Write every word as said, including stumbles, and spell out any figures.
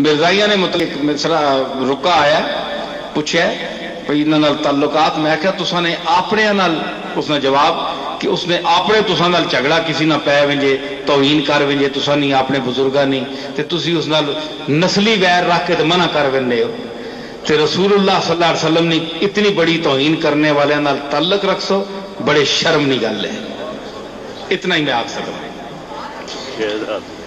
मिर्जाइया ने मतलब मिसरा रुका आया पूछे भाई इन्होंने ताल्लुकात मैं क्या तुसा ने अपने उसने जवाब कि उसने अपने तुसा झगड़ा किसी ना पै वे तौहीन कर वे तुसा नहीं अपने बुजुर्गा नहीं तो तुसी उस नाल नस्ली वैर रख के मना कर वेंदे हो तो रसूलुल्लाह सल्लल्लाहु अलैहि वसल्लम ने इतनी बड़ी तौहीन करने वाले नाल ताल्लुक रखो बड़े शर्म की गल है। इतना ही मैं आख सकता।